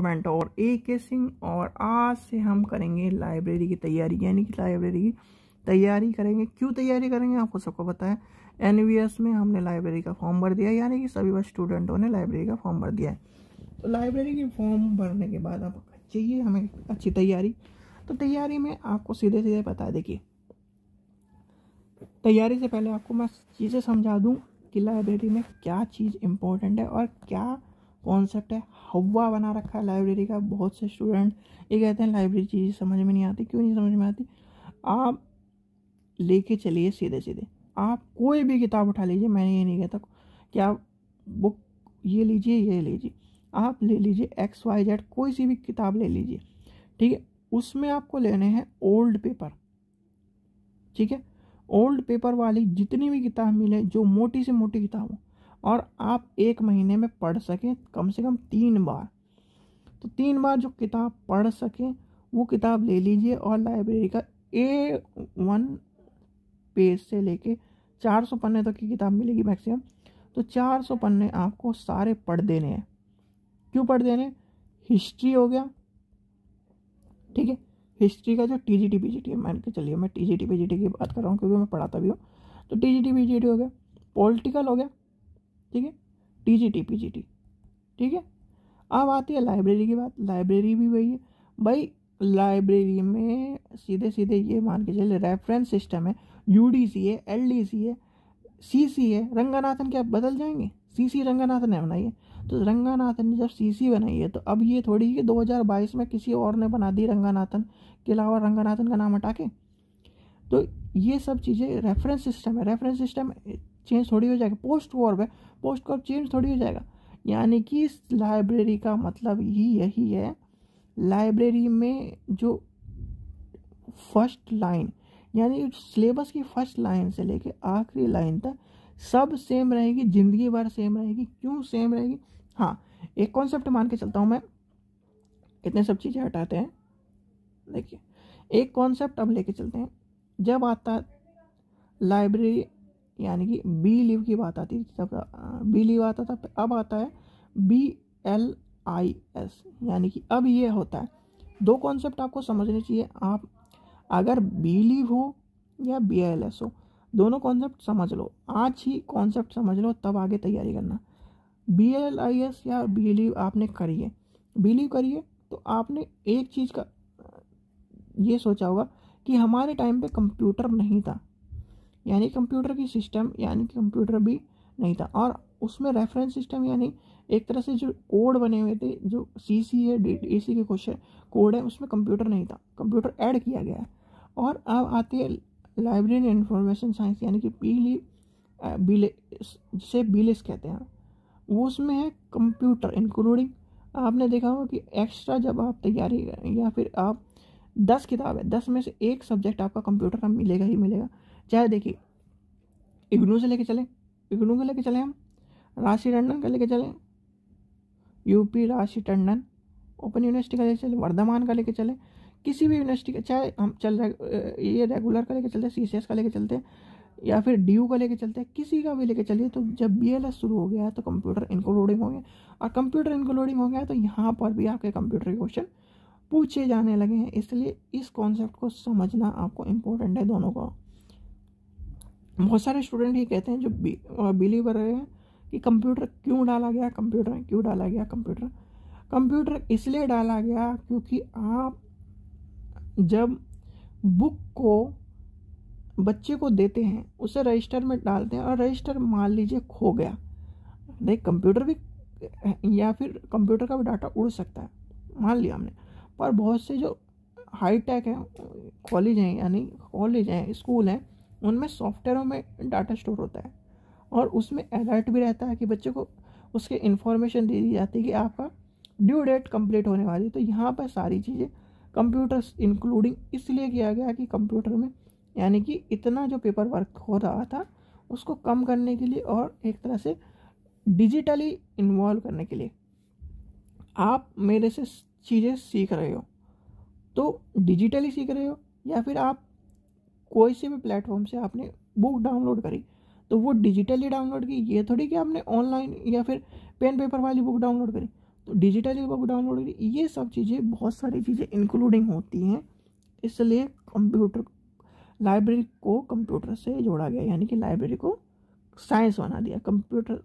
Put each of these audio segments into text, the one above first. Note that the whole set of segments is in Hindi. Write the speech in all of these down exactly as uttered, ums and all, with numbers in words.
डॉक्यूमेंट और ए केसिंग। और आज से हम करेंगे लाइब्रेरी की तैयारी, यानी कि लाइब्रेरी की तैयारी करेंगे। क्यों तैयारी करेंगे आपको सबको पता है, एनवीएस में हमने लाइब्रेरी का फॉर्म भर दिया, यानी कि सभी स्टूडेंटों ने लाइब्रेरी का फॉर्म भर दिया है। तो लाइब्रेरी की फॉर्म भरने के बाद आप चाहिए हमें अच्छी तैयारी। तो तैयारी में आपको सीधे सीधे बता देखिए, तैयारी से पहले आपको मैं चीज़ें समझा दूं कि लाइब्रेरी में क्या चीज़ इम्पोर्टेंट है और क्या कॉन्सेप्ट है। हवा बना रखा है लाइब्रेरी का, बहुत से स्टूडेंट ये कहते हैं लाइब्रेरी चीज़ समझ में नहीं आती। क्यों नहीं समझ में आती? आप लेके चलिए सीधे सीधे, आप कोई भी किताब उठा लीजिए, मैंने ये नहीं कहता कि आप बुक ये लीजिए ये लीजिए, आप ले लीजिए एक्स वाई जेड कोई सी भी किताब ले लीजिए, ठीक है। उसमें आपको लेने हैं ओल्ड पेपर, ठीक है। ओल्ड पेपर वाली जितनी भी किताब मिले, जो मोटी से मोटी किताब हो, और आप एक महीने में पढ़ सकें कम से कम तीन बार, तो तीन बार जो किताब पढ़ सकें वो किताब ले लीजिए। और लाइब्रेरी का ए वन पेज से लेके चार सौ पन्ने तक की किताब मिलेगी मैक्सिमम। तो चार सौ पन्ने आपको सारे पढ़ देने हैं। क्यों पढ़ देने? हिस्ट्री हो गया, ठीक है। हिस्ट्री का जो टीजीटी पीजीटी है, मान के चलिए मैं टीजीटी पीजीटी की बात कर रहा हूँ क्योंकि मैं पढ़ाता भी हूँ, तो टीजीटी पीजीटी हो गया। पॉलिटिकल हो गया, ठीक है, टीजीटी पीजीटी, ठीक है। अब आती है लाइब्रेरी की बात। लाइब्रेरी भी वही है भाई, लाइब्रेरी में सीधे सीधे ये मान के चलिए रेफरेंस सिस्टम है, यूडीसी है, एलडीसी है, सीसी है, रंगनाथन क्या बदल जाएंगे? सीसी रंगनाथन ने बनाई है, तो रंगनाथन ने जब सीसी बनाई है तो अब ये थोड़ी कि दो हज़ार बाईस में किसी और ने बना दी रंगनाथन के अलावा, रंगनाथन का नाम हटा के। तो ये सब चीज़ें रेफरेंस सिस्टम है, रेफरेंस सिस्टम चेंज थोड़ी हो जाएगा। पोस्ट कॉर्प है, पोस्ट कॉर्प चेंज थोड़ी हो जाएगा। यानी कि लाइब्रेरी का मतलब ही यही है, लाइब्रेरी में जो फर्स्ट लाइन यानी सिलेबस की फर्स्ट लाइन से लेके आखिरी लाइन तक सब सेम रहेगी, ज़िंदगी भर सेम रहेगी। क्यों सेम रहेगी? हाँ, एक कॉन्सेप्ट मान के चलता हूँ मैं, इतने सब चीज़ें हटाते हैं। देखिए एक कॉन्सेप्ट अब लेके चलते हैं, जब आता लाइब्रेरी यानी कि बीलीव की बात आती थी, तब बीलीव आता था, अब आता है बी एल आई एस, यानी कि अब ये होता है। दो कॉन्सेप्ट आपको समझने चाहिए, आप अगर बीलीव हो या बी एल आई एस हो, दोनों कॉन्सेप्ट समझ लो, आज ही कॉन्सेप्ट समझ लो, तब आगे तैयारी करना। बी एल आई एस या बीलीव आपने करी है, बीलीव करी है तो आपने एक चीज़ का ये सोचा होगा कि हमारे टाइम पे कंप्यूटर नहीं था, यानी कंप्यूटर की सिस्टम यानी कंप्यूटर भी नहीं था, और उसमें रेफरेंस सिस्टम यानी एक तरह से जो कोड बने हुए थे, जो सी सी है डी डी सी के क्वेश्चन कोड है, उसमें कंप्यूटर नहीं था, कंप्यूटर ऐड किया गया है। और अब आती है लाइब्रेरी इंफॉर्मेशन साइंस यानी कि बीलीव, जिसे बीलीव कहते हैं, वो उसमें है कंप्यूटर इंक्लूडिंग। आपने देखा होगा कि एक्स्ट्रा जब आप तैयारी करें या फिर आप दस किताब है, दस में से एक सब्जेक्ट आपका कंप्यूटर का मिलेगा ही मिलेगा। चाहे देखिए इग्नू से लेके चलें, इग्नू के लेके चलें हम, राशि टंडन का लेके चलें, यूपी राशि टंडन ओपन यूनिवर्सिटी का लेके चलें, वर्धमान का लेके चलें, किसी भी यूनिवर्सिटी का, चाहे हम चल रहे ये रेगुलर का लेके चलते हैं, सीसीएस का लेके चलते हैं, या फिर डीयू का लेके चलते हैं, किसी का भी लेके चलिए। तो जब बीएलएस शुरू हो गया तो कंप्यूटर इंक्लूडिंग हो गया, और कंप्यूटर इंक्लूडिंग हो गया तो यहाँ पर भी आपके कंप्यूटर के क्वेश्चन पूछे जाने लगे हैं। इसलिए इस कॉन्सेप्ट को समझना आपको इम्पोर्टेंट है दोनों का। बहुत सारे स्टूडेंट ये कहते हैं जो बिलीव कर रहे हैं कि कंप्यूटर क्यों डाला गया, कंप्यूटर क्यों डाला गया, कंप्यूटर कंप्यूटर इसलिए डाला गया क्योंकि आप जब बुक को बच्चे को देते हैं उसे रजिस्टर में डालते हैं, और रजिस्टर मान लीजिए खो गया, नहीं कंप्यूटर भी या फिर कंप्यूटर का भी डाटा उड़ सकता है मान लिया हमने, पर बहुत से जो हाई टेक हैं कॉलेज हैं यानी कॉलेज हैं स्कूल हैं, उनमें सॉफ्टवेयरों में डाटा स्टोर होता है, और उसमें अलर्ट भी रहता है कि बच्चे को उसके इन्फॉर्मेशन दे दी जाती है कि आपका ड्यू डेट कंप्लीट होने वाली है। तो यहाँ पर सारी चीज़ें कंप्यूटर्स इंक्लूडिंग इसलिए किया गया कि कंप्यूटर में यानी कि इतना जो पेपर वर्क हो रहा था उसको कम करने के लिए और एक तरह से डिजिटली इन्वॉल्व करने के लिए। आप मेरे से चीज़ें सीख रहे हो तो डिजिटली सीख रहे हो, या फिर आप कोई से भी प्लेटफॉर्म से आपने बुक डाउनलोड करी तो वो डिजिटली डाउनलोड की, ये थोड़ी कि आपने ऑनलाइन या फिर पेन पेपर वाली बुक डाउनलोड करी। तो डिजिटल बुक डाउनलोड, ये सब चीज़ें, बहुत सारी चीज़ें इंक्लूडिंग होती हैं, इसलिए कंप्यूटर लाइब्रेरी को कंप्यूटर से जोड़ा गया, यानी कि लाइब्रेरी को साइंस बना दिया, कंप्यूटर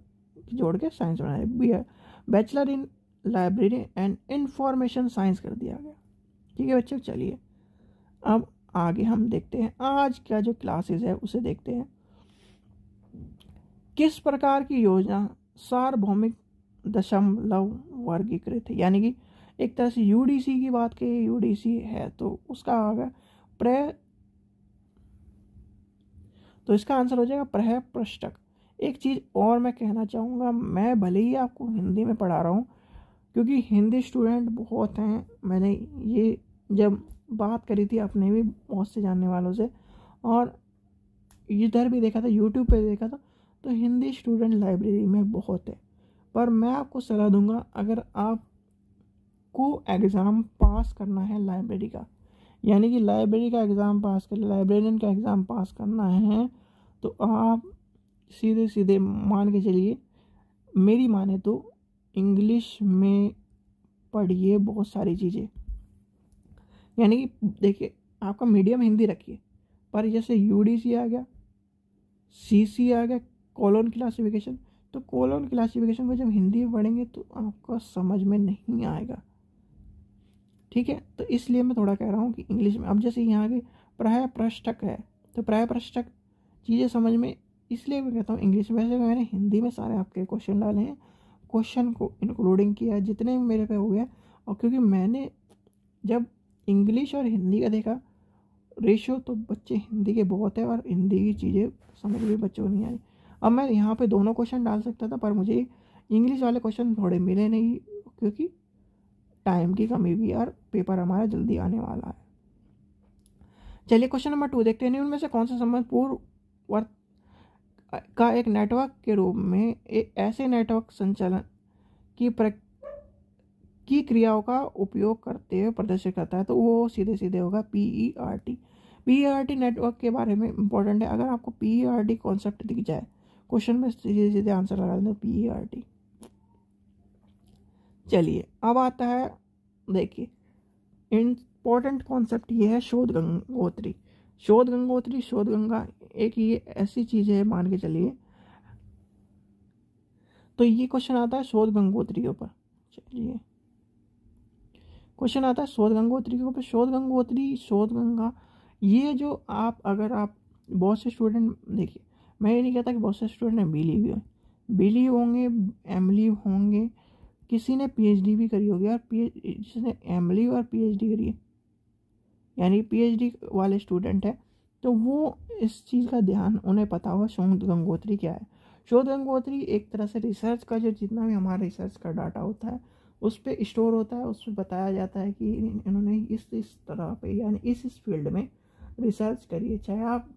जोड़ के साइंस बना दिया, bachelor in library and information science कर दिया गया। ठीक है बच्चों, चलिए अब आगे हम देखते हैं आज क्या जो क्लासेस है उसे देखते हैं। किस प्रकार की योजना सार्वभौमिक दशमलव वर्गीकृत है, यानी कि एक तरह से यूडीसी की बात की, यूडीसी है तो उसका होगा प्रे, तो इसका आंसर हो जाएगा प्रह पृष्ठक। एक चीज़ और मैं कहना चाहूँगा, मैं भले ही आपको हिंदी में पढ़ा रहा हूँ क्योंकि हिंदी स्टूडेंट बहुत हैं, मैंने ये जब बात करी थी आपने भी बहुत से जानने वालों से और इधर भी देखा था, यूट्यूब पे देखा था, तो हिंदी स्टूडेंट लाइब्रेरी में बहुत है। पर मैं आपको सलाह दूंगा, अगर आपको एग्ज़ाम पास करना है लाइब्रेरी का, यानी कि लाइब्रेरी का एग्ज़ाम पास कर लाइब्रेरियन का एग्ज़ाम पास करना है, तो आप सीधे सीधे मान के चलिए, मेरी माने तो इंग्लिश में पढ़िए बहुत सारी चीज़ें, यानी कि देखिए आपका मीडियम हिंदी रखिए, पर जैसे यूडीसी आ गया, सीसी आ गया, कॉलोन क्लासिफिकेशन, तो कॉलोन क्लासिफिकेशन को जब हिंदी में पढ़ेंगे तो आपको समझ में नहीं आएगा। ठीक है, तो इसलिए मैं थोड़ा कह रहा हूँ कि इंग्लिश में, अब जैसे यहाँ के प्राय पृष्ठक है तो प्राय पृष्ठक चीज़ें समझ में, इसलिए मैं कहता हूँ इंग्लिश में। वैसे मैंने हिंदी में सारे आपके क्वेश्चन डाले हैं, क्वेश्चन को इंक्लूडिंग किया जितने मेरे पे हो गया, और क्योंकि मैंने जब इंग्लिश और हिंदी का देखा रेशो तो बच्चे हिंदी के बहुत है और हिंदी की चीज़ें समझ में बच्चों को नहीं आई। अब मैं यहाँ पे दोनों क्वेश्चन डाल सकता था पर मुझे इंग्लिश वाले क्वेश्चन थोड़े मिले नहीं क्योंकि टाइम की कमी भी और पेपर हमारा जल्दी आने वाला है। चलिए क्वेश्चन नंबर टू देखते हैं। उनमें से कौन सा संबंध पूर्व का एक नेटवर्क के रूप में एक ऐसे नेटवर्क संचालन की की क्रियाओं का उपयोग करते हुए प्रदर्शित करता है, तो वो सीधे सीधे होगा पीईआरटी। पीईआरटी नेटवर्क के बारे में इंपॉर्टेंट है, अगर आपको पीईआरटी कॉन्सेप्ट दिख जाए क्वेश्चन में सीधे सीधे आंसर लगा दें पीईआरटी। चलिए अब आता है, देखिए इंपॉर्टेंट कॉन्सेप्ट ये है शोध गंगोत्री। शोध गंगोत्री शोध गंगा एक ये ऐसी चीज़ है, मान के चलिए, तो ये क्वेश्चन आता है शोध गंगोत्री के ऊपर। चलिए क्वेश्चन आता है शोध गंगोत्री के ऊपर। शोध गंगोत्री शोध गंगा, ये जो आप, अगर आप बहुत से स्टूडेंट, देखिए मैं ये नहीं कहता कि बहुत से स्टूडेंट हैं बीलीव बीलीव होंगे, एमलीव होंगे, किसी ने पीएचडी भी करी होगी और पी जिसने एमलीव और पीएचडी करी है, यानी पीएचडी वाले स्टूडेंट हैं, तो वो इस चीज़ का ध्यान, उन्हें पता हुआ शोध गंगोत्री क्या है। शोध गंगोत्री एक तरह से रिसर्च का, जो जितना भी हमारा रिसर्च का डाटा होता है उस पर स्टोर होता है, उस पर बताया जाता है कि इन्होंने इस इस तरह पे, यानी इस इस फील्ड में रिसर्च करिए। चाहे आप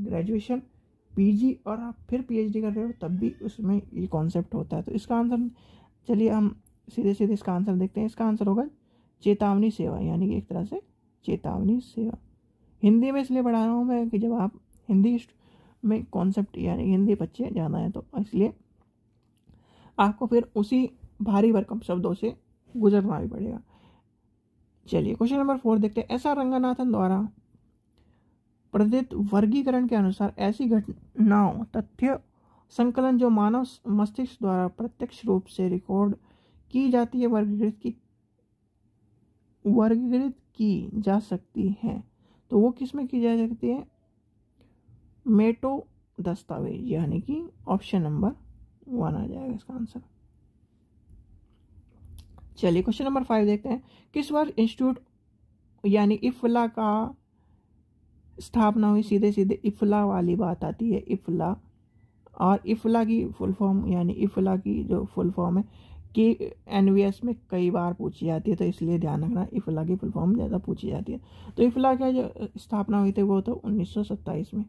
ग्रेजुएशन, पीजी और आप फिर पीएचडी कर रहे हो तब भी उसमें ये कॉन्सेप्ट होता है। तो इसका आंसर, चलिए हम सीधे सीधे इसका आंसर देखते हैं। इसका आंसर होगा चेतावनी सेवा, यानी कि एक तरह से चेतावनी सेवा। हिंदी में इसलिए पढ़ा रहा हूँ मैं कि जब आप हिंदी में कॉन्सेप्ट, यानी हिंदी बच्चे ज़्यादा हैं तो इसलिए आपको फिर उसी भारी भरकम शब्दों से गुजरना भी पड़ेगा। चलिए क्वेश्चन नंबर फोर देखते हैं। एसआर रंगनाथन द्वारा प्रदत्त वर्गीकरण के अनुसार ऐसी घटनाओं, तथ्य संकलन जो मानव मस्तिष्क द्वारा प्रत्यक्ष रूप से रिकॉर्ड की जाती है, वर्गीकृत की वर्गीकृत की जा सकती है, तो वो किस में की जा सकती है? मेटो दस्तावेज, यानी कि ऑप्शन नंबर वन आ जाएगा इसका आंसर। चलिए क्वेश्चन नंबर फाइव देखते हैं। किस वर्ष इंस्टीट्यूट यानी इफ्ला का स्थापना हुई? सीधे सीधे इफ्ला वाली बात आती है, इफ्ला, और इफ्ला की फुल फॉर्म, यानी इफ्ला की जो फुल फॉर्म है कि एनवीएस में कई बार पूछी जाती है, तो इसलिए ध्यान रखना इफ्ला की फुल फॉर्म ज़्यादा पूछी जाती है। तो इफ्ला का जो स्थापना हुई थी वो तो उन्नीस सौ सत्ताईस में,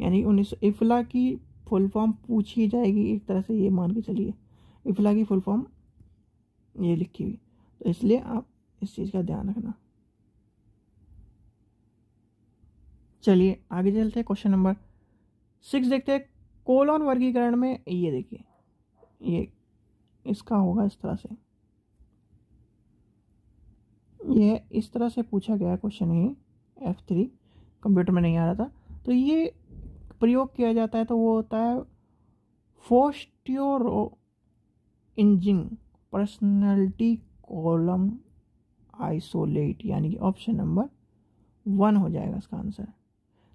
यानी उन्नीस सौ इफ्ला की फुल फॉर्म पूछी जाएगी, एक तरह से ये मान के चलिए इफ्ला की फुल फॉर्म ये लिखी हुई, तो इसलिए आप इस चीज़ का ध्यान रखना। चलिए आगे चलते हैं, क्वेश्चन नंबर सिक्स देखते हैं। कोलोन वर्गीकरण में ये देखिए, ये इसका होगा इस तरह से, यह इस तरह से पूछा गया क्वेश्चन है। एफ थ्री कंप्यूटर में नहीं आ रहा था। तो ये प्रयोग किया जाता है तो वो होता है फोस्टियोरोइजिंग पर्सनैलिटी कॉलम आइसोलेट, यानी कि ऑप्शन नंबर वन हो जाएगा इसका आंसर।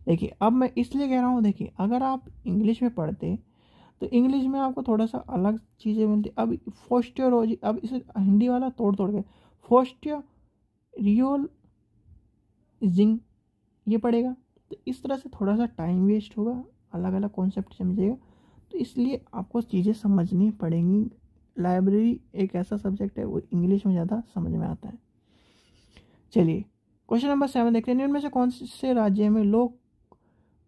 देखिए अब मैं इसलिए कह रहा हूँ, देखिए अगर आप इंग्लिश में पढ़ते तो इंग्लिश में आपको थोड़ा सा अलग चीज़ें मिलती। अब फोस्टियोरोजी, अब इसे हिंदी वाला तोड़ तोड़ के फोस्टियोरियोलजिंग ये पड़ेगा, तो इस तरह से थोड़ा सा टाइम वेस्ट होगा, अलग अलग कॉन्सेप्ट समझेगा, तो इसलिए आपको चीज़ें समझनी पड़ेंगी। लाइब्रेरी एक ऐसा सब्जेक्ट है वो इंग्लिश में ज़्यादा समझ में आता है। चलिए क्वेश्चन नंबर सेवन देखते हैं। इनमें से कौन से राज्य में लोक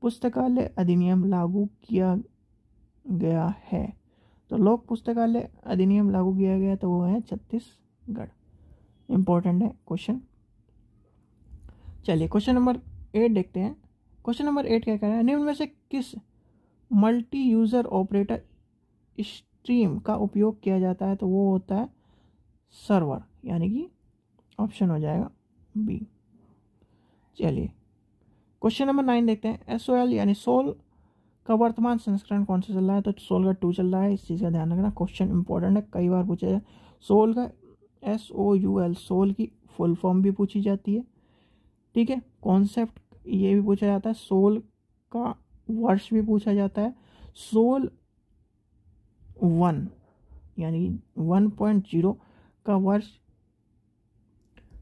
पुस्तकालय अधिनियम लागू किया गया है? तो लोक पुस्तकालय अधिनियम लागू किया गया तो वो है छत्तीसगढ़। इम्पोर्टेंट है क्वेश्चन। चलिए क्वेश्चन नंबर एट देखते हैं। क्वेश्चन नंबर एट क्या कह रहा है? निम्न में से किस मल्टी यूज़र ऑपरेटर स्ट्रीम का उपयोग किया जाता है? तो वो होता है सर्वर, यानी कि ऑप्शन हो जाएगा बी। चलिए क्वेश्चन नंबर नाइन देखते हैं। एसओएल यानी सोल का वर्तमान संस्करण कौन सा चल रहा है? तो सोल का टू चल रहा है, इस चीज़ का ध्यान रखना। क्वेश्चन इंपॉर्टेंट है, कई बार पूछा जाए। सोल का S O U L, SOUL की फुल फॉर्म भी पूछी जाती है, ठीक है। कॉन्सेप्ट ये भी पूछा जाता है, सोल का वर्ष भी पूछा जाता है। सोल वन यानी वन पॉइंट जीरो का वर्ष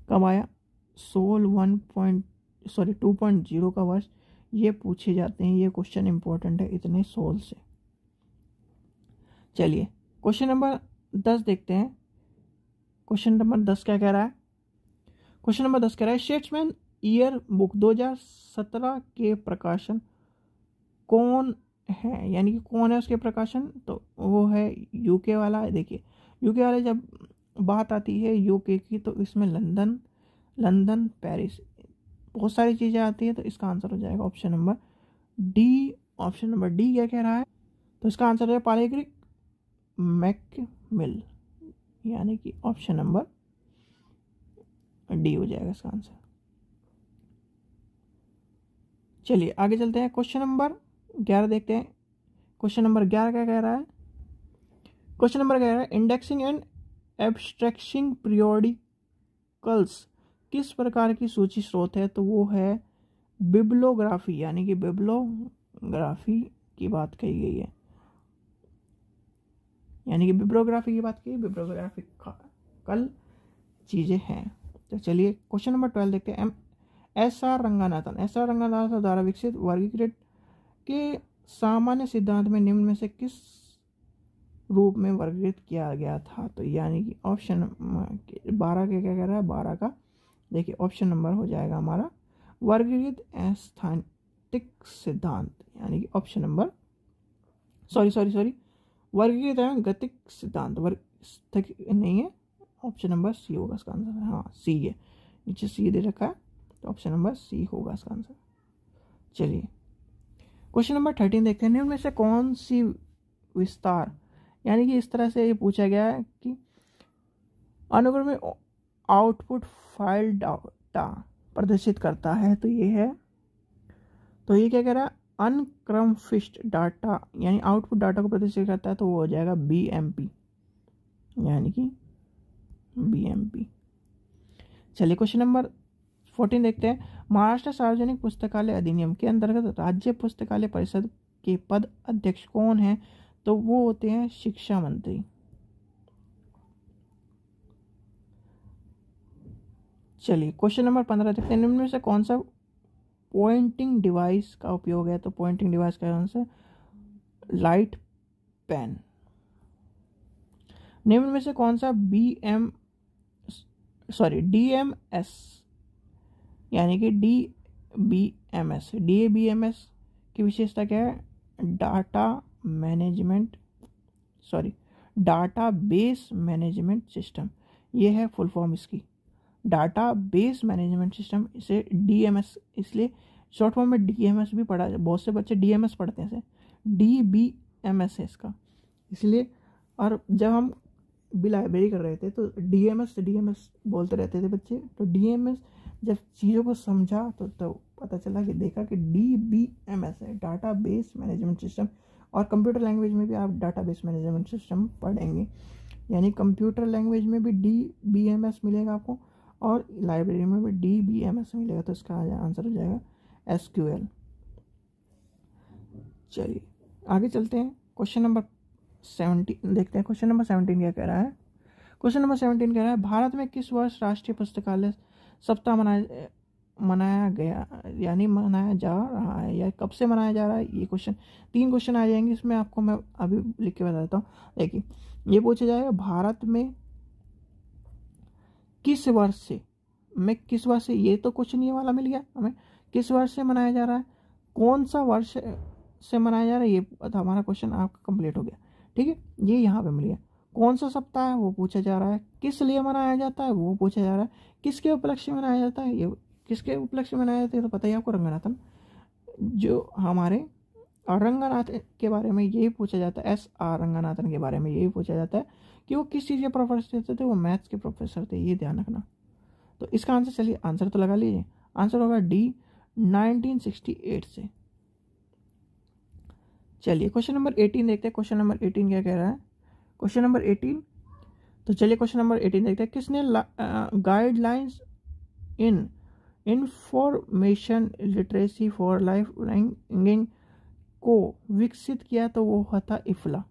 कब आया? SOUL one point sorry two point zero का वर्ष, ये पूछे जाते हैं। ये क्वेश्चन इंपॉर्टेंट है इतने सोल से। चलिए क्वेश्चन नंबर दस देखते हैं। क्वेश्चन नंबर दस क्या कह रहा है? क्वेश्चन नंबर दस कह रहा है शेट्समैन ईयर बुक दो हज़ार सत्रह के प्रकाशन कौन है, यानी कि कौन है उसके प्रकाशन? तो वो है यूके वाला। देखिए यूके वाले जब बात आती है यूके की तो इसमें लंदन लंदन पेरिस बहुत सारी चीज़ें आती है, तो इसका आंसर हो जाएगा option number D. Option number D क्या कह रहा है? तो इसका आंसर है पालेग्रिक मैकमिल, यानी कि ऑप्शन नंबर डी हो जाएगा इसका आंसर। चलिए आगे चलते हैं, क्वेश्चन नंबर ग्यारह देखते हैं। क्वेश्चन नंबर ग्यारह क्या कह रहा है? क्वेश्चन नंबर कह रहा है इंडेक्सिंग एंड एब्स्ट्रैक्टिंग पीरियोडिकल्स किस प्रकार की सूची स्रोत है? तो वो है बिब्लोग्राफी, यानी कि बिब्लोग्राफी की बात कही गई है, यानी कि बिब्लोग्राफी की बात की। बिब्लोग्राफी कल चीज़ें हैं। तो चलिए क्वेश्चन नंबर ट्वेल्व देखते हैं। M SR Ranganathan SR Ranganathan द्वारा विकसित वर्गीकृत के सामान्य सिद्धांत में निम्न में से किस रूप में वर्गीकृत किया गया था? तो यानी कि ऑप्शन बारह के क्या कह रहा है? बारह का देखिए ऑप्शन नंबर हो जाएगा हमारा वर्गीकृत आस्थानिक सिद्धांत, यानी कि option number sorry sorry sorry वर्गीकृत एवं गतिक सिद्धांत वर्ग नहीं है, ऑप्शन नंबर सी होगा इसका आंसर। हाँ सी है, नीचे सी दे रखा है तो ऑप्शन नंबर सी होगा इसका आंसर। चलिए क्वेश्चन नंबर थर्टीन देखते हैं। निम्न में से कौन सी विस्तार, यानी कि इस तरह से ये पूछा गया है कि अनुक्रम में आउटपुट फाइल डाटा प्रदर्शित करता है? तो ये है, तो ये क्या कह रहा है? अनक्रमफिस्ट डाटा यानी आउटपुट डाटा को प्रदर्शित करता है, तो वो हो जाएगा बीएमपी, यानी कि बीएमपी। चलिए क्वेश्चन नंबर फोर्टीन देखते हैं। महाराष्ट्र सार्वजनिक पुस्तकालय अधिनियम के अंतर्गत राज्य पुस्तकालय परिषद के पद अध्यक्ष कौन है? तो वो होते हैं शिक्षा मंत्री। चलिए क्वेश्चन नंबर पंद्रह देखते हैं। निम्न में से कौन सा पॉइंटिंग डिवाइस का उपयोग है? तो पॉइंटिंग डिवाइस का आंसर लाइट पेन। निम्न में से कौन सा B M sorry D M S यानी कि D B M S D B M S की विशेषता क्या है? Data management sorry data base management system, ये है फुल फॉर्म इसकी। डाटा बेस मैनेजमेंट सिस्टम, इसे डी एम एस इसलिए शॉर्ट फॉर्म में डी एम एस भी पढ़ा, बहुत से बच्चे डी एम एस पढ़ते हैं, डी बी एम एस है इसका इसलिए। और जब हम भी लाइब्रेरी कर रहे थे तो डीएमएस डीएमएस बोलते रहते थे बच्चे। तो डीएमएस जब चीज़ों को समझा तो तो पता चला कि देखा कि डीबीएमएस है, डाटा बेस मैनेजमेंट सिस्टम। और कंप्यूटर लैंग्वेज में भी आप डाटा बेस मैनेजमेंट सिस्टम पढ़ेंगे, यानी कंप्यूटर लैंग्वेज में भी डीबीएमएस मिलेगा आपको और लाइब्रेरी में भी डीबीएमएस मिलेगा। तो इसका आंसर हो जाएगा एसक्यूएल। चलिए आगे चलते हैं, क्वेश्चन नंबर सेवनटीन देखते हैं। क्वेश्चन नंबर सेवनटीन क्या कह रहा है। क्वेश्चन नंबर सेवनटीन कह रहा है भारत में किस वर्ष राष्ट्रीय पुस्तकालय सप्ताह मनाया मनाया गया यानी मनाया जा रहा है या कब से मनाया जा रहा है। ये क्वेश्चन तीन क्वेश्चन आ जाएंगे इसमें, आपको मैं अभी लिख के बता देता हूँ। देखिए ये पूछा जाएगा भारत में किस वर्ष से में किस वर्ष से ये तो क्वेश्चन ये वाला मिल गया हमें, किस वर्ष से मनाया जा रहा है, कौन सा वर्ष से मनाया जा रहा है, ये हमारा क्वेश्चन आपका कंप्लीट हो गया। ठीक है ये यहाँ पे मिल गया। कौन सा सप्ताह है वो पूछा जा रहा है, किस लिए मनाया जाता है वो पूछा जा रहा है, किसके उपलक्ष्य में मनाया जाता है, ये किसके उपलक्ष्य में मनाया जाता है। तो पता ही आपको रंगनाथन जो हमारे रंगनाथन के बारे में यही पूछा जाता है, एस आर रंगनाथन के बारे में यही पूछा जाता है कि वो किस चीज़ के प्रोफेसर थे, थे वो मैथ्स के प्रोफेसर थे, ये ध्यान रखना। तो इसका आंसर चलिए आंसर तो लगा लीजिए, आंसर होगा डी नाइनटीन सिक्सटी एट से। चलिए क्वेश्चन नंबर एटीन देखते हैं। क्वेश्चन नंबर एटीन क्या कह रहा है, क्वेश्चन नंबर एटीन तो चलिए क्वेश्चन नंबर एटीन देखते हैं। किसने guidelines in information literacy for life learning को विकसित किया, तो वो हुआ था इफ्ला,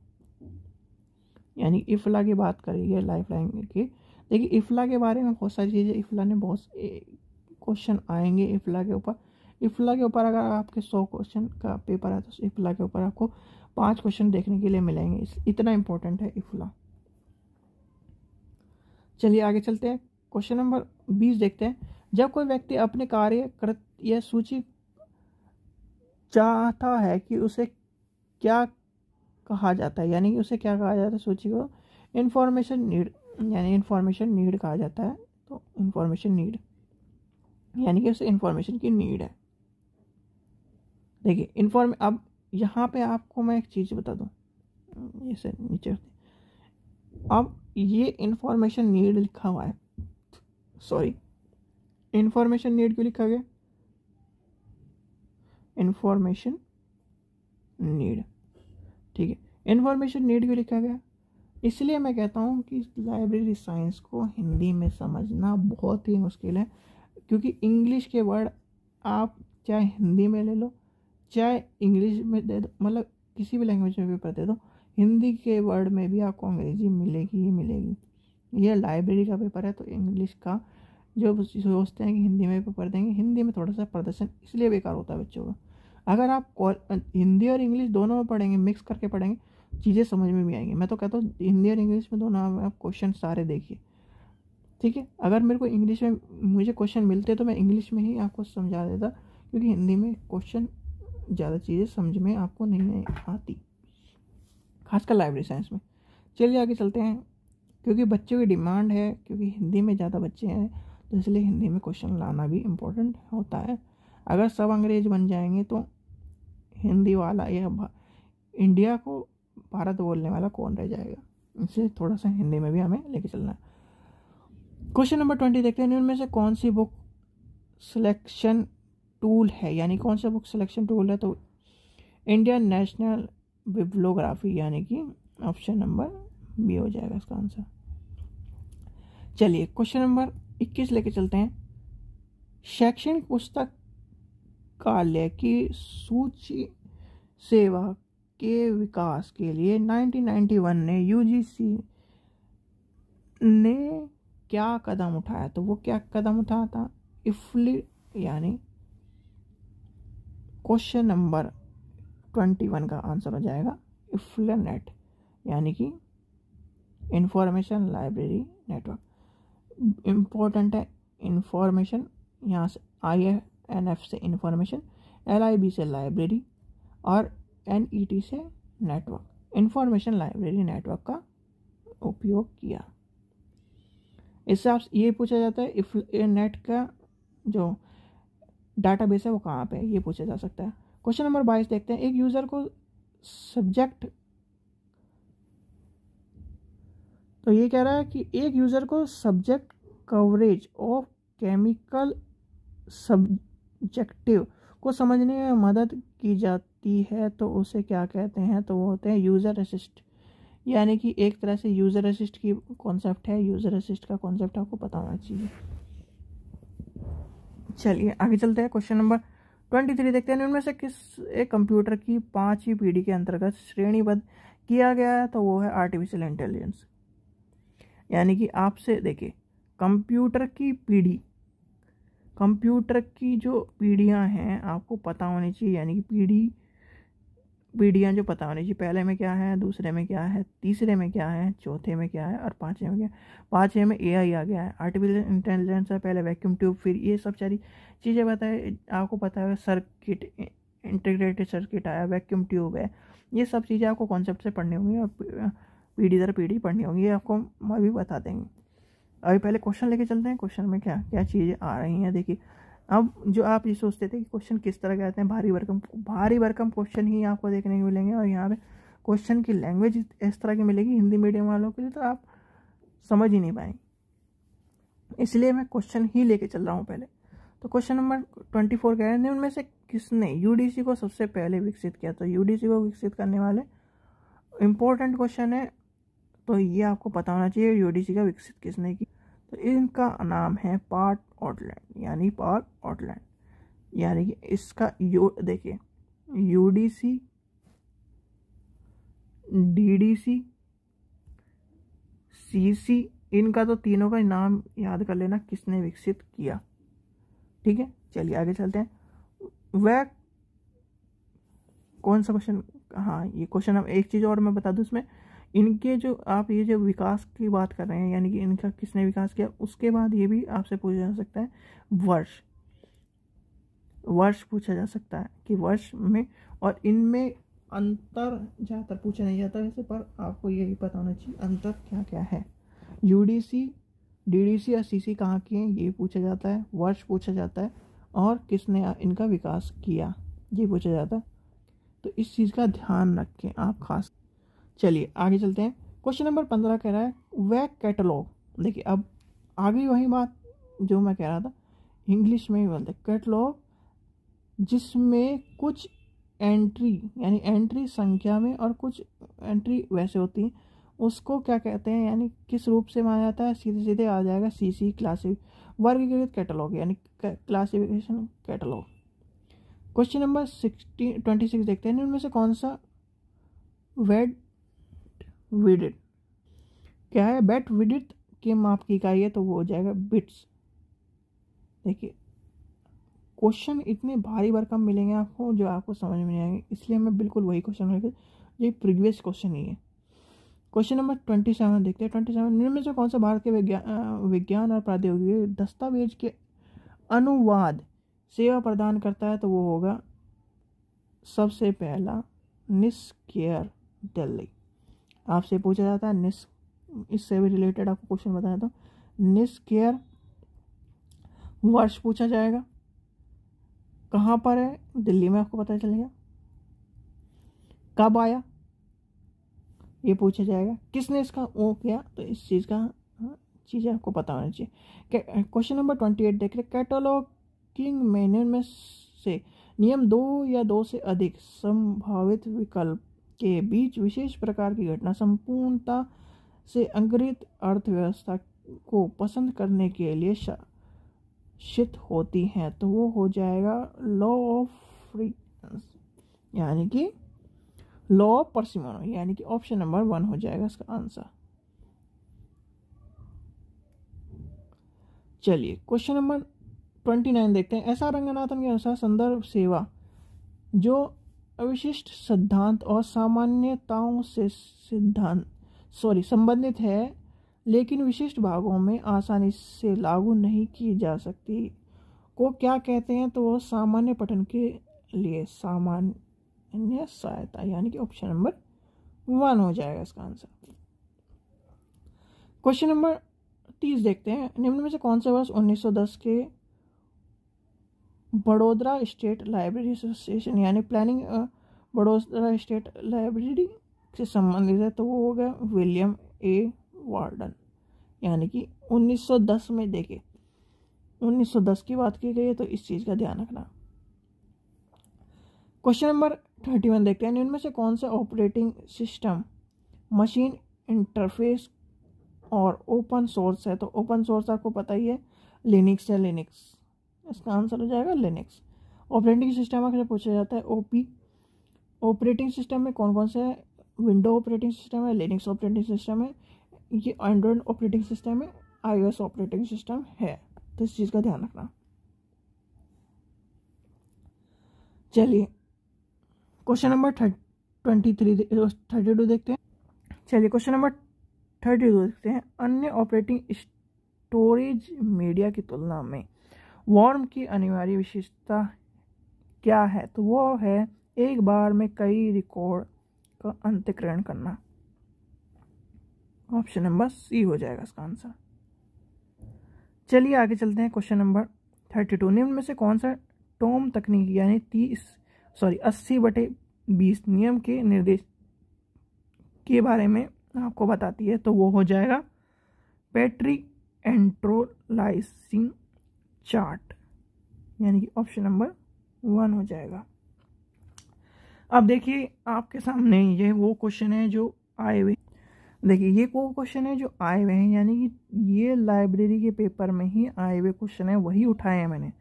यानी इफ्ला की बात करेंगे लाइफ लर्निंग की। देखिए इफ्ला के बारे में बहुत सारी चीज़ें, इफ्ला ने बहुत क्वेश्चन आएंगे इफ्ला के ऊपर। इफ्ला के ऊपर अगर आपके सौ क्वेश्चन का पेपर है तो इफ्ला के ऊपर आपको पांच क्वेश्चन देखने के लिए मिलेंगे, इतना इम्पोर्टेंट है इफ्ला। चलिए आगे चलते हैं, क्वेश्चन नंबर बीस देखते हैं। जब कोई व्यक्ति अपने कार्य कृत या सूची चाहता है कि उसे क्या कहा जाता है, यानी कि उसे क्या कहा जाता है, सूची को इन्फॉर्मेशन नीड यानी इन्फॉर्मेशन नीड कहा जाता है। तो इन्फॉर्मेशन नीड यानी कि उसे इन्फॉर्मेशन की नीड है। देखिए इन्फॉर्म अब यहाँ पे आपको मैं एक चीज़ बता दूँ, इसे नीचे अब ये इन्फॉर्मेशन नीड लिखा हुआ है, सॉरी इन्फॉर्मेशन नीड क्यों लिखा गया, इन्फॉर्मेशन नीड, ठीक है इन्फॉर्मेशन नीड क्यों लिखा गया, इसलिए मैं कहता हूँ कि लाइब्रेरी साइंस को हिंदी में समझना बहुत ही मुश्किल है, क्योंकि इंग्लिश के वर्ड आप चाहे हिंदी में ले लो चाहे इंग्लिश में दे दो, मतलब किसी भी लैंग्वेज में पेपर दे दो, हिंदी के वर्ड में भी आपको अंग्रेजी मिलेगी ही मिलेगी। यह लाइब्रेरी का पेपर है तो इंग्लिश का जो सोचते हैं कि हिंदी में पेपर देंगे, हिंदी में थोड़ा सा प्रदर्शन इसलिए बेकार होता है बच्चों का। अगर आप हिंदी और इंग्लिश दोनों में पढ़ेंगे, मिक्स करके पढ़ेंगे, चीज़ें समझ में भी आएंगी। मैं तो कहता हूँ हिंदी और इंग्लिश में दोनों में आप क्वेश्चन सारे देखिए, ठीक है। अगर मेरे को इंग्लिश में मुझे क्वेश्चन मिलते तो मैं इंग्लिश में ही आपको समझा देता, क्योंकि हिंदी में क्वेश्चन ज़्यादा चीज़ें समझ में आपको नहीं आती, खासकर लाइब्रेरी साइंस में। चलिए आगे चलते हैं, क्योंकि बच्चों की डिमांड है, क्योंकि हिंदी में ज़्यादा बच्चे हैं तो इसलिए हिंदी में क्वेश्चन लाना भी इम्पोर्टेंट होता है। अगर सब अंग्रेज बन जाएंगे तो हिंदी वाला या इंडिया को भारत बोलने वाला कौन रह जाएगा, इसलिए थोड़ा सा हिंदी में भी हमें लेके चलना है। क्वेश्चन नंबर ट्वेंटी देखते हैं, इनमें से कौन सी बुक सिलेक्शन टूल है, यानी कौन सा बुक सिलेक्शन टूल है, तो इंडियन नेशनल विवलोग्राफी, यानी कि ऑप्शन नंबर बी हो जाएगा इसका आंसर। चलिए क्वेश्चन नंबर इक्कीस लेके चलते हैं। शैक्षणिक पुस्तकालय की सूची सेवा के विकास के लिए नाइनटीन नाइंटी वन ने यूजीसी ने क्या कदम उठाया, तो वो क्या कदम उठाया था, इफ्ली यानी क्वेश्चन नंबर ट्वेंटी वन का आंसर हो जाएगा इफ्लनेट, यानी कि इंफॉर्मेशन लाइब्रेरी नेटवर्क। इम्पोर्टेंट है इंफॉर्मेशन, यहाँ से आई एन एफ से इंफॉर्मेशन, एल आई बी से लाइब्रेरी और एन ई टी से नेटवर्क, इंफॉर्मेशन लाइब्रेरी नेटवर्क का उपयोग किया। इससे आप ये पूछा जाता है इफ्लनेट का जो डाटाबेस है वो कहाँ पे है, ये पूछा जा सकता है। क्वेश्चन नंबर बाईस देखते हैं। एक यूज़र को सब्जेक्ट तो ये कह रहा है कि एक यूज़र को subject coverage of chemical subjective को समझने में मदद की जाती है, तो उसे क्या कहते हैं, तो वो होते हैं यूज़र असिस्ट। यानी कि एक तरह से यूज़र असिस्ट की कॉन्सेप्ट है, यूज़र असिस्ट का कॉन्सेप्ट आपको पता होना चाहिए। चलिए आगे चलते हैं, क्वेश्चन नंबर ट्वेंटी थ्री देखते हैं। इनमें से किस एक कंप्यूटर की पाँचवीं पीढ़ी के अंतर्गत श्रेणीबद्ध किया गया है, तो वो है आर्टिफिशियल इंटेलिजेंस। यानी कि आपसे देखिए कंप्यूटर की पीढ़ी, कंप्यूटर की जो पीढ़ियां हैं आपको पता होनी चाहिए, यानी कि पीढ़ी पीढ़ियां जो पता होनी चाहिए, पहले में क्या है, दूसरे में क्या है, तीसरे में क्या है, चौथे में क्या है और पाँचवें में क्या है। पाँचवें में एआई आ गया है, आर्टिफिशियल इंटेलिजेंस है, पहले वैक्यूम ट्यूब, फिर ये सब सारी चीज़ें बताए, आपको पता है सर्किट, इंटीग्रेटेड सर्किट आया, वैक्यूम ट्यूब है, ये सब चीज़ें आपको कॉन्सेप्ट से पढ़नी होंगी और पीढ़ी दर पीढ़ी पढ़नी होगी, ये आपको हम अभी बता देंगे। अभी पहले क्वेश्चन लेके चलते हैं, क्वेश्चन में क्या क्या चीज़ें आ रही हैं देखिए। अब जो आप ये सोचते थे कि क्वेश्चन किस तरह के आते हैं, भारी भरकम भारी भरकम क्वेश्चन ही आपको देखने को मिलेंगे और यहाँ पे क्वेश्चन की लैंग्वेज इस तरह की मिलेगी हिंदी मीडियम वालों के लिए तो आप समझ ही नहीं पाएंगे, इसलिए मैं क्वेश्चन ही लेके चल रहा हूँ पहले। तो क्वेश्चन नंबर ट्वेंटी फोर कह रहे हैं उनमें से किसने यूडीसी को सबसे पहले विकसित किया, तो यूडीसी को विकसित करने वाले इम्पोर्टेंट क्वेश्चन है, तो ये आपको पता होना चाहिए यूडीसी का विकसित किसने की, तो इनका नाम है पार्ट आउटलैंड, यानी पार्ट आउटलैंड, यानी कि इसका यू देखिए यूडीसी, डीडीसी, सीसी, इनका तो तीनों का नाम याद कर लेना किसने विकसित किया, ठीक है। चलिए आगे चलते हैं, वह कौन सा क्वेश्चन, हाँ ये क्वेश्चन हम एक चीज़ और मैं बता दूँ उसमें, इनके जो आप ये जो विकास की बात कर रहे हैं यानी कि इनका किसने विकास किया, उसके बाद ये भी आपसे पूछा जा सकता है वर्ष, वर्ष पूछा जा सकता है कि वर्ष में, और इनमें अंतर ज़्यादातर पूछा नहीं जाता वैसे, पर आपको ये भी पता होना चाहिए अंतर क्या क्या है। यूडीसी, डीडीसी और सीसी कहाँ के हैं ये पूछा जाता है, वर्ष पूछा जाता है और किसने इनका विकास किया ये पूछा जाता है, तो इस चीज़ का ध्यान रखें आप खास। चलिए आगे चलते हैं, क्वेश्चन नंबर पंद्रह कह रहा है वह कैटलॉग, देखिए अब आगे वही बात जो मैं कह रहा था, इंग्लिश में ही बोलते कैटलॉग, जिसमें कुछ एंट्री यानी एंट्री संख्या में और कुछ एंट्री वैसे होती है, उसको क्या कहते हैं, यानी किस रूप से माना जाता है, सीधे सीधे आ जाएगा सीसी क्लासिफिक, वर्गीकृत कैटलॉग यानी classification catalogue. Question number sixteen twenty six देखते हैं, उनमें से कौन सा वेड विडिट क्या है, बेट विडिट के माप की इकाई है, तो वो हो जाएगा बिट्स। देखिए क्वेश्चन इतने भारी भरकम मिलेंगे आपको जो आपको समझ में नहीं आएंगे, इसलिए मैं बिल्कुल वही क्वेश्चन रखे ये प्रीवियस क्वेश्चन ही है। क्वेश्चन नंबर ट्वेंटी सेवन देखते हैं, ट्वेंटी सेवन इनमें से कौन सा भारत के विज्ञान विज्ञान और प्रौद्योगिकी दस्तावेज के अनुवाद सेवा प्रदान करता है, तो वो होगा सबसे पहला निस्केयर दिल्ली, आपसे पूछा जाता है निस, इससे भी रिलेटेड आपको क्वेश्चन बताया था निस्केयर, वर्ष पूछा जाएगा कहाँ पर है दिल्ली में आपको पता चलेगा, कब आया ये पूछा जाएगा, किसने इसका ओ किया, तो इस चीज़ का चीज़ें आपको पता होना चाहिए। क्वेश्चन नंबर ट्वेंटी एट देख रहे कैटलॉगिंग मेन्यू में से नियम दो या दो से अधिक संभावित विकल्प के बीच विशेष प्रकार की घटना संपूर्णता से अंग्रेज अर्थव्यवस्था को पसंद करने के लिए शासित होती हैं, तो वो हो जाएगा लॉ ऑफ फ्री यानी कि लॉ ऑफ परसिमोनी, यानी कि ऑप्शन नंबर वन हो जाएगा इसका आंसर। चलिए क्वेश्चन नंबर ट्वेंटी नाइन देखते हैं, एसआर रंगनाथन के अनुसार संदर्भ सेवा जो अविशिष्ट सिद्धांत और सामान्यताओं से सिद्धांत सॉरी संबंधित है लेकिन विशिष्ट भागों में आसानी से लागू नहीं की जा सकती को क्या कहते हैं, तो वो सामान्य पठन के लिए सामान्य सहायता, यानी कि ऑप्शन नंबर वन हो जाएगा इसका आंसर। क्वेश्चन नंबर तीस देखते हैं, निम्न में से कौन से वर्ष उन्नीस सौ दस के बड़ोदरा स्टेट लाइब्रेरी एसोसिएशन यानी प्लानिंग बड़ोदरा स्टेट लाइब्रेरी से संबंधित है, तो वो हो गया विलियम ए वार्डन, यानी कि उन्नीस सौ दस में। देखे उन्नीस सौ दस की बात की गई है तो इस चीज़ का ध्यान रखना। क्वेश्चन नंबर इकतीस देखते हैं, इनमें से कौन सा ऑपरेटिंग सिस्टम मशीन इंटरफेस और ओपन सोर्स है। तो ओपन सोर्स आपको पता ही है लिनक्स है, लिनक्स इसका आंसर हो जाएगा लिनक्स। ऑपरेटिंग सिस्टम अगर पूछा जाता है ओपी। ऑपरेटिंग सिस्टम में कौन कौन से है, विंडो ऑपरेटिंग सिस्टम है, लिनक्स ऑपरेटिंग सिस्टम है, ये एंड्रॉयड ऑपरेटिंग सिस्टम है, आईओएस ऑपरेटिंग सिस्टम है, तो इस चीज़ का ध्यान रखना। चलिए question number twenty three thirty two देखते हैं। चलिए क्वेश्चन नंबर थर्टी टू देखते हैं, अन्य ऑपरेटिंग स्टोरेज मीडिया की तुलना में वॉर्म की अनिवार्य विशेषता क्या है। तो वो है एक बार में कई रिकॉर्ड का अंतःकरण करना, ऑप्शन नंबर सी हो जाएगा इसका आंसर। चलिए आगे चलते हैं क्वेश्चन नंबर थर्टी टू, निम्न में से कौन सा टोम तकनीक यानी तीस सॉरी अस्सी बटे बीस नियम के निर्देश के बारे में आपको बताती है। तो वो हो जाएगा बैटरी एंट्रोलाइसिंग चार्ट, यानी कि ऑप्शन नंबर वन हो जाएगा। अब देखिए आपके सामने ये वो क्वेश्चन है जो आए हुए, देखिए ये वो क्वेश्चन है जो आए हुए हैं, यानी कि ये लाइब्रेरी के पेपर में ही आए हुए क्वेश्चन है, वही उठाए हैं मैंने,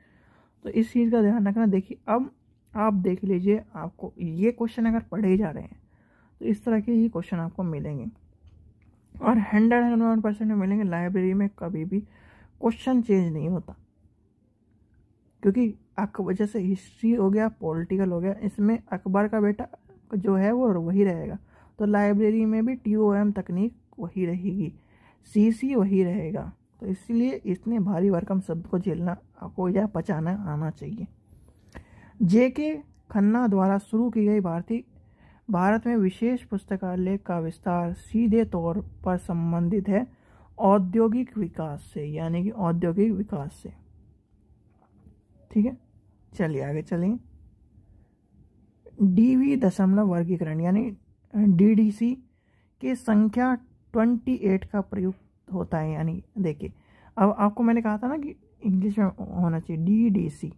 तो इस चीज़ का ध्यान रखना। देखिए अब आप देख लीजिए, आपको ये क्वेश्चन अगर पढ़े जा रहे हैं तो इस तरह के ही क्वेश्चन आपको मिलेंगे और हंड्रेड एंड वन परसेंट मिलेंगे। लाइब्रेरी में कभी भी क्वेश्चन चेंज नहीं होता, क्योंकि आपकी वजह से हिस्ट्री हो गया, पॉलिटिकल हो गया, इसमें अखबार का बेटा जो है वो वही रहेगा। तो लाइब्रेरी में भी टी ओ एम तकनीक वही रहेगी, सी सी वही रहेगा, तो इसलिए इतने भारी भरकम शब्द को झेलना आपको या पचाना आना चाहिए। जे के खन्ना द्वारा शुरू की गई भारतीय भारत में विशेष पुस्तकालय का विस्तार सीधे तौर पर संबंधित है औद्योगिक विकास से, यानी कि औद्योगिक विकास से। ठीक है, चलिए आगे चलें। डीवी दशमलव वर्गीकरण यानी डीडीसी के संख्या अट्ठाईस का प्रयुक्त होता है, यानी देखिए अब आपको मैंने कहा था ना कि इंग्लिश में होना चाहिए डीडीसी,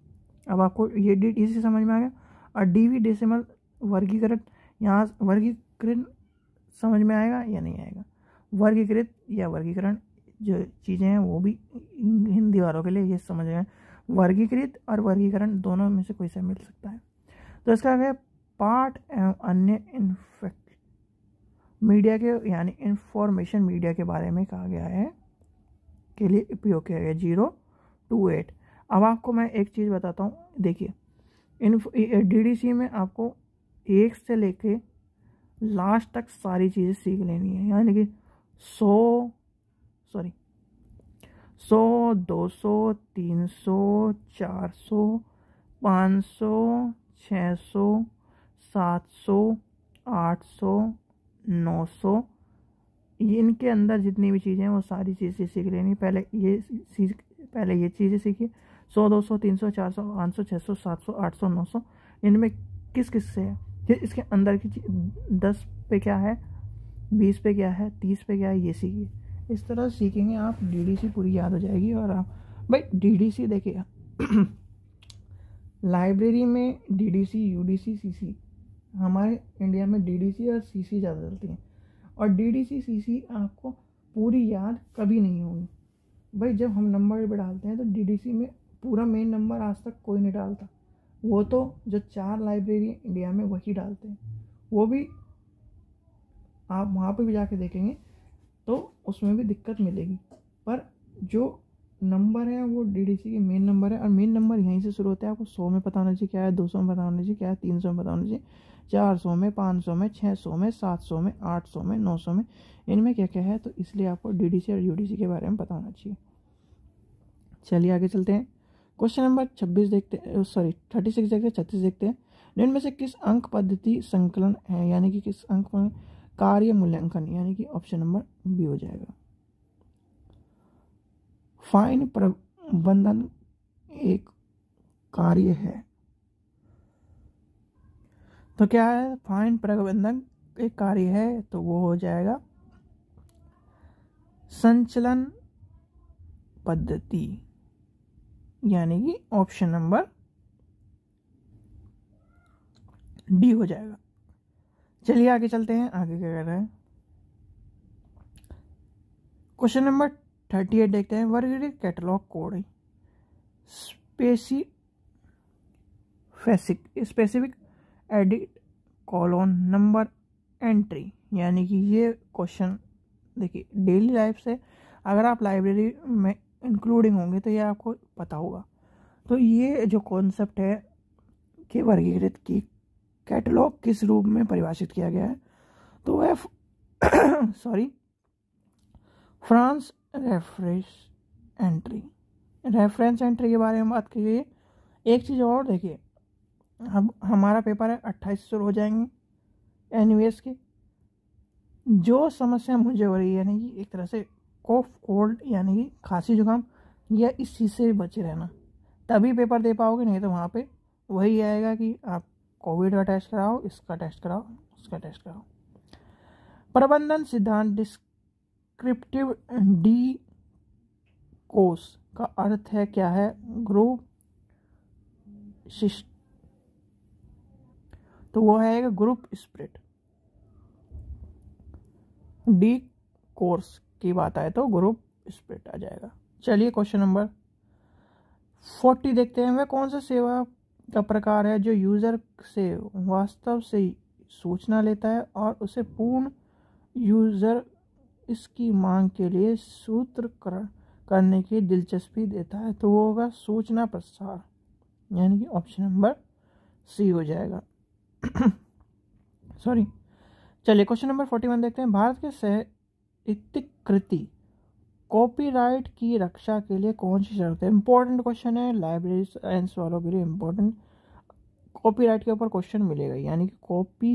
अब आपको ये डीडीसी समझ में आ गया। और डीवी डेसिमल वर्गीकरण, यहाँ वर्गीकरण समझ में आएगा या नहीं आएगा, वर्गीकृत या वर्गीकरण जो चीज़ें हैं वो भी हिंदी वालों के लिए ये समझ में, वर्गीकृत और वर्गीकरण दोनों में से कोई सा मिल सकता है। तो इसका है पाठ एवं अन्य इन्फेक्ट मीडिया के यानी इंफॉर्मेशन मीडिया के बारे में कहा गया है के लिए उपयोग किया गया जीरो टू एट। अब आपको मैं एक चीज़ बताता हूँ, देखिए इन डीडीसी में आपको एक से लेके लास्ट तक सारी चीज़ें सीख लेनी है, यानी कि सौ सॉरी सौ दो सौ तीन सौ चार सौ पाँच सौ छः सौ सात सौ आठ सौ नौ सौ, इनके अंदर जितनी भी चीज़ें हैं वो सारी चीज़ें सीख लेनी। पहले ये सीख पहले ये चीज़ें सीखिए सौ दो सौ तीन सौ चार सौ पाँच सौ छः सौ सात सौ आठ सौ नौ सौ, इनमें किस किस से है, इसके अंदर की दस पे क्या है, बीस पे क्या है, तीस पे क्या है, ये सीखिए। इस तरह सीखेंगे आप, डीडीसी पूरी याद हो जाएगी। और आप भाई डीडीसी देखिए लाइब्रेरी में डीडीसी, यूडीसी, सीसी, हमारे इंडिया में डीडीसी और सीसी ज़्यादा चलती हैं, और डीडीसी सीसी आपको पूरी याद कभी नहीं होगी। भाई जब हम नंबर पर डालते हैं तो डीडीसी में पूरा मेन नंबर आज तक कोई नहीं डालता, वो तो जो चार लाइब्रेरी इंडिया में वही डालते हैं, वो भी आप वहाँ पर भी जाके देखेंगे तो उसमें भी दिक्कत मिलेगी। पर जो नंबर है वो डीडीसी के मेन नंबर है, और मेन नंबर यहीं से शुरू होता है। आपको सौ में पता होना चाहिए क्या है, दो सौ में पता होना चाहिए क्या है, तीन सौ में पता होना चाहिए, चार सौ में, पाँच सौ में, छः सौ में, सात सौ में, आठ सौ में, नौ सौ में, इनमें क्या क्या है, तो इसलिए आपको डीडीसी और यूडीसी के बारे में पता होना चाहिए। चलिए आगे चलते हैं, क्वेश्चन नंबर छब्बीस देखते सॉरी थर्टी सिक्स देखते छत्तीस देखते हैं। इनमें से किस अंक पद्धति संकलन है, यानी कि किस अंक में कार्य मूल्यांकन, यानी कि ऑप्शन नंबर बी हो जाएगा। फाइन प्रबंधन एक कार्य है, तो क्या है, फाइन प्रबंधन एक कार्य है, तो वो हो जाएगा संचलन पद्धति, यानी कि ऑप्शन नंबर डी हो जाएगा। चलिए आगे चलते हैं। आगे क्या कर रहा है, क्वेश्चन नंबर थर्टी एट देखते हैं। वर्गीकृत catalogue code specific specific edit colon number entry, यानी कि ये क्वेश्चन देखिए डेली लाइफ से अगर आप लाइब्रेरी में इंक्लूडिंग होंगे तो ये आपको पता होगा। तो ये जो कॉन्सेप्ट है कि वर्गीकृत की कैटलॉग किस रूप में परिभाषित किया गया है, तो वह sorry France reference entry reference entry के बारे में बात की गई है। एक चीज़ और देखिए, हम हमारा पेपर है अट्ठाईस सौ हो जाएंगे एनवीएस के। जो समस्या मुझे हो रही है यानी कि एक तरह से कोफ कोल्ड यानी कि खांसी जुकाम या इस चीज़ से बचे रहना, तभी पेपर दे पाओगे, नहीं तो वहाँ पे वही आएगा कि आप कोविड का टेस्ट कराओ, इसका टेस्ट कराओ, उसका टेस्ट कराओ। प्रबंधन सिद्धांत डिस्क्रिप्टिव डी कोर्स का अर्थ है क्या है, ग्रुप शिष्ट, तो वो है ग्रुप स्प्रिट। डी कोर्स की बात आए तो ग्रुप स्प्लिट आ जाएगा। चलिए क्वेश्चन नंबर फोर्टी देखते हैं। वह कौन सा सेवा का प्रकार है जो यूज़र से वास्तव से सूचना लेता है और उसे पूर्ण यूज़र इसकी मांग के लिए सूत्रकरण करने की दिलचस्पी देता है, तो वो होगा सूचना प्रसार, यानी कि ऑप्शन नंबर सी हो जाएगा। सॉरी चलिए क्वेश्चन नंबर फोर्टी वन देखते हैं। भारत के सह साहित्यिक कृति कॉपीराइट की रक्षा के लिए कौन सी शर्त है, इंपॉर्टेंट क्वेश्चन है, लाइब्रेरी साइंस वालों के लिए इंपॉर्टेंट कॉपीराइट के ऊपर क्वेश्चन मिलेगा, यानी कि copy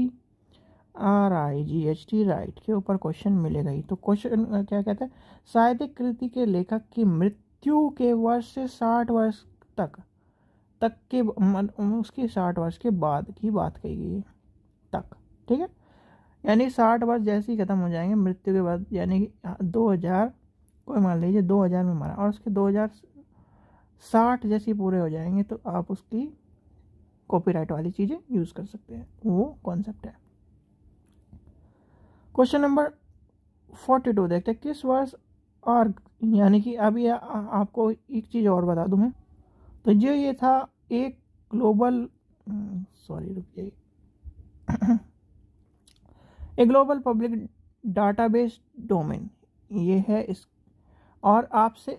R I G H T right के ऊपर क्वेश्चन मिलेगा ही। तो क्वेश्चन क्या कहता है, साहित्यिक कृति के लेखक की मृत्यु के वर्ष से साठ वर्ष तक तक के उसके साठ वर्ष के बाद की बात कही गई है तक, ठीक है, यानी साठ वर्ष जैसे ही खत्म हो जाएंगे मृत्यु के बाद, यानी दो हज़ार कोई मान लीजिए दो हज़ार में मरा और उसके दो हज़ार साठ जैसे ही पूरे हो जाएंगे तो आप उसकी कॉपीराइट वाली चीज़ें यूज़ कर सकते हैं, वो कॉन्सेप्ट है। क्वेश्चन नंबर फोर्टी टू देखते हैं। किस वर्ष और यानी कि अभी आ, आपको एक चीज़ और बता दूँ मैं, तो जो ये था एक ग्लोबल सॉरी रुक जाइए एक ग्लोबल पब्लिक डाटाबेस डोमेन ये है इस, और आपसे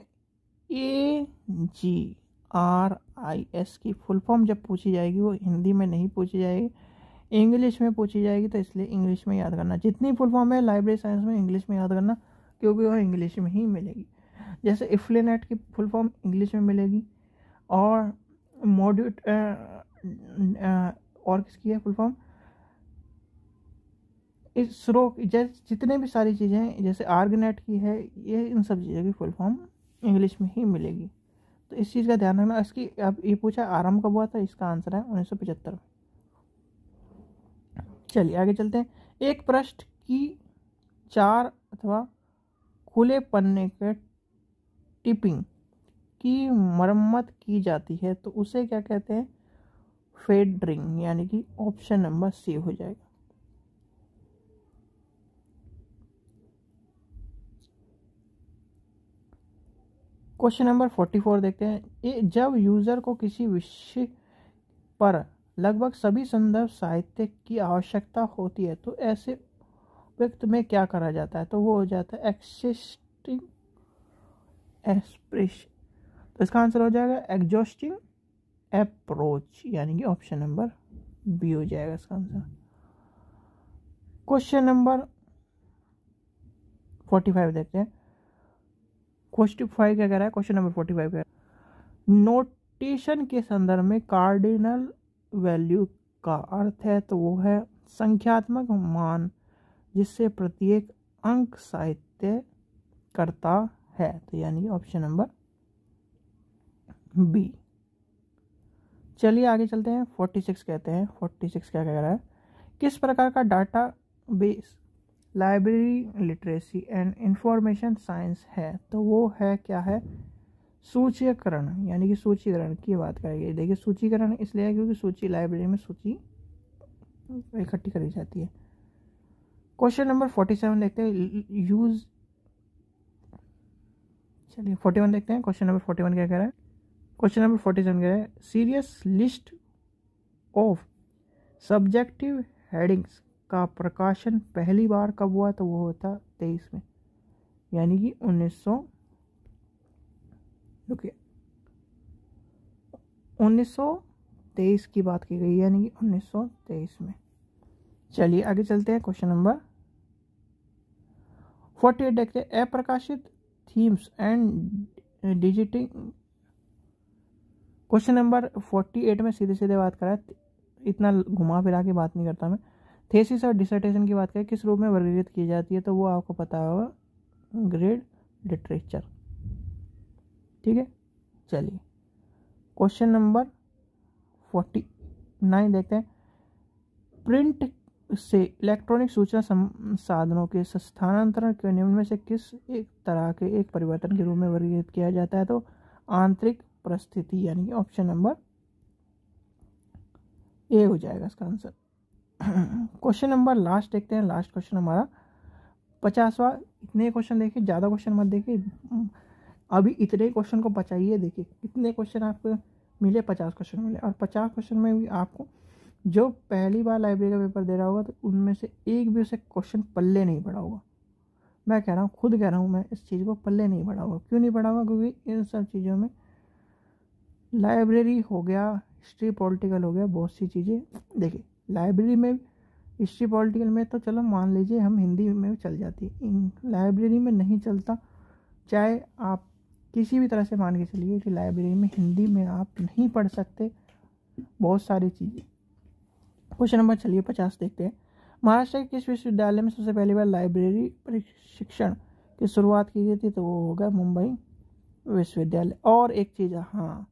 A G R I S की फुल फॉर्म जब पूछी जाएगी वो हिंदी में नहीं पूछी जाएगी, इंग्लिश में पूछी जाएगी, तो इसलिए इंग्लिश में याद करना। जितनी फुल फॉर्म है लाइब्रेरी साइंस में इंग्लिश में याद करना, क्योंकि वह इंग्लिश में ही मिलेगी। जैसे इफ्लनेट की फुल फॉर्म इंग्लिश में मिलेगी, और मॉड्यूट और किसकी है फुल फॉर्म, इस स्रो जैसे जितने भी सारी चीज़ें हैं जैसे आर्गनेट की है, ये इन सब चीज़ों की फुल फॉर्म इंग्लिश में ही मिलेगी, तो इस चीज़ का ध्यान रखना। इसकी अब ये पूछा आरंभ कब हुआ था, इसका आंसर है उन्नीस सौ पचहत्तर में। चलिए आगे चलते हैं। एक पृष्ठ की चार अथवा खुले पन्ने के टिपिंग की मरम्मत की जाती है तो उसे क्या कहते हैं, फेडरिंग, यानी कि ऑप्शन नंबर सी हो जाएगा। क्वेश्चन नंबर फोर्टी फोर देखते हैं। जब यूज़र को किसी विषय पर लगभग सभी संदर्भ साहित्य की आवश्यकता होती है तो ऐसे व्यक्त में क्या करा जाता है, तो वो हो जाता है एक्सिस्टिंग एक्सप्रेशन, तो इसका आंसर हो जाएगा एग्जॉस्टिंग अप्रोच, यानी कि ऑप्शन नंबर बी हो जाएगा इसका answer. Question number forty five देखते हैं। क्वेश्चन फाइव क्या कह रहा है, क्वेश्चन नंबर फोर्टी फाइव क्या नोटेशन के संदर्भ में कार्डिनल वैल्यू का अर्थ है, तो वो है संख्यात्मक मान जिससे प्रत्येक अंक साहित्य करता है, तो यानी ऑप्शन नंबर बी। चलिए आगे चलते हैं। फोर्टी सिक्स कहते हैं फोर्टी सिक्स क्या कह रहा है, किस प्रकार का data base library literacy and information science है, तो वो है क्या है सूचीकरण, यानी कि सूचीकरण की बात करेंगे। देखिए सूचीकरण इसलिए है क्योंकि सूची लाइब्रेरी में सूची इकट्ठी करी जाती है। क्वेश्चन नंबर फोर्टी सेवन देखते हैं यूज चलिए फोर्टी वन देखते हैं। क्वेश्चन नंबर फोर्टी वन क्या कह रहा है, क्वेश्चन नंबर फोर्टी सेवन कह रहा है serious list of subjective headings का प्रकाशन पहली बार कब हुआ, तो वो होता तेईस में, यानी कि उन्नीस सौ रुकिए उन्नीस सौ तेईस की बात की गई, यानी कि उन्नीस सौ तेईस में। चलिए आगे चलते हैं। क्वेश्चन नंबर फोर्टी एट देखते हैं अप्रकाशित themes and डिजिटिंग। Question number forty eight में सीधे सीधे बात करा, इतना घुमा फिरा के बात नहीं करता मैं। थीसिस और डिसर्टेशन की बात करें किस रूप में वर्गीकृत की जाती है, तो वो आपको पता होगा ग्रेड लिटरेचर, ठीक है। चलिए क्वेश्चन नंबर फोर्टी नाइन देखते हैं प्रिंट से इलेक्ट्रॉनिक सूचना साधनों के स्थानांतरण के निम्न में से किस एक तरह के एक परिवर्तन के रूप में वर्गीकृत किया जाता है, तो आंतरिक परिस्थिति, यानी कि ऑप्शन नंबर ए हो जाएगा इसका आंसर। क्वेश्चन नंबर लास्ट देखते हैं, लास्ट क्वेश्चन हमारा पचासवा। इतने क्वेश्चन देखिए, ज़्यादा क्वेश्चन मत देखिए, अभी इतने क्वेश्चन को बचाइए। देखिए कितने क्वेश्चन आपको मिले, पचास क्वेश्चन मिले, और पचास क्वेश्चन में भी आपको जो पहली बार लाइब्रेरी का पेपर दे रहा होगा, तो उनमें से एक भी उसे क्वेश्चन पल्ले नहीं पड़ा होगा। मैं कह रहा हूँ, खुद कह रहा हूँ, मैं इस चीज़ को पल्ले नहीं पड़ा होगा। क्यों नहीं पड़ा होगा? क्योंकि इन सब चीज़ों में लाइब्रेरी हो गया, हिस्ट्री पॉलिटिकल हो गया, बहुत सी चीज़ें। देखिए लाइब्रेरी में हिस्ट्री पॉलिटिकल में तो चलो मान लीजिए हम हिंदी में चल जाती, लाइब्रेरी में नहीं चलता। चाहे आप किसी भी तरह से मान के चलिए कि लाइब्रेरी में हिंदी में आप नहीं पढ़ सकते बहुत सारी चीज़ें। क्वेश्चन नंबर चलिए पचास देखते हैं महाराष्ट्र के किस विश्वविद्यालय में सबसे पहली बार लाइब्रेरी प्रशिक्षण की शुरुआत की गई थी, तो वो होगा मुंबई विश्वविद्यालय। और एक चीज़, हाँ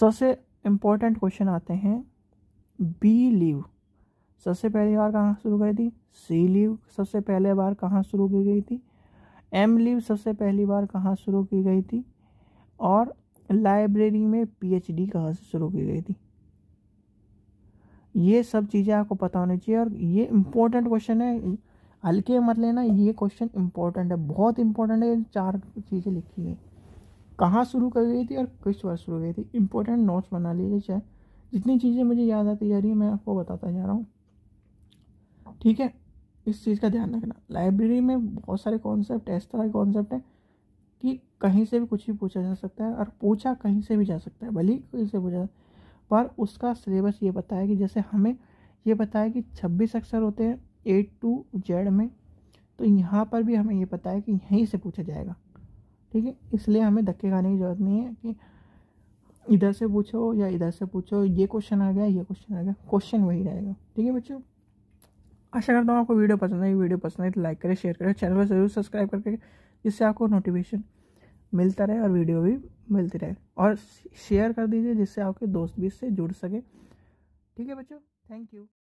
सबसे इम्पोर्टेंट क्वेश्चन आते हैं बीलीव सबसे पहली बार कहाँ शुरू करी थी, सी लीव सबसे पहले बार कहाँ शुरू की गई थी, एम लीव सबसे पहली बार कहाँ शुरू की गई थी, और लाइब्रेरी में पीएचडी कहाँ से शुरू की गई थी। ये सब चीज़ें आपको पता होनी चाहिए, और ये इम्पोर्टेंट क्वेश्चन है, हल्के मत लेना। ये क्वेश्चन इम्पोर्टेंट है, बहुत इम्पोर्टेंट है। चार चीज़ें लिखी गई, कहाँ शुरू की गई थी और किस वर्ष शुरू की थी। इम्पोर्टेंट नोट्स बना लीजिए, चाहे जितनी चीज़ें मुझे याद आती जा रही है मैं आपको बताता जा रहा हूँ, ठीक है। इस चीज़ का ध्यान रखना, लाइब्रेरी में बहुत सारे कॉन्सेप्ट, इस तरह के कॉन्सेप्ट हैं कि कहीं से भी कुछ भी पूछा जा सकता है, और पूछा कहीं से भी जा सकता है, भले ही कहीं से पूछा, पर उसका सिलेबस ये पता है कि जैसे हमें ये पता है कि छब्बीस अक्षर होते हैं ए टू जेड में, तो यहाँ पर भी हमें ये पता है कि यहीं से पूछा जाएगा, ठीक है। इसलिए हमें धक्के खाने की ज़रूरत नहीं है कि इधर से पूछो या इधर से पूछो, ये क्वेश्चन आ गया, ये क्वेश्चन आ गया, क्वेश्चन वही रहेगा, ठीक है बच्चों। आशा करता हूँ आपको वीडियो पसंद आई, वीडियो पसंद आई तो लाइक करें, शेयर करें, चैनल पर जरूर सब्सक्राइब करके, जिससे आपको नोटिफिकेशन मिलता रहे और वीडियो भी मिलती रहे, और शेयर कर दीजिए जिससे आपके दोस्त भी इससे जुड़ सके, ठीक है बच्चों। Thank you.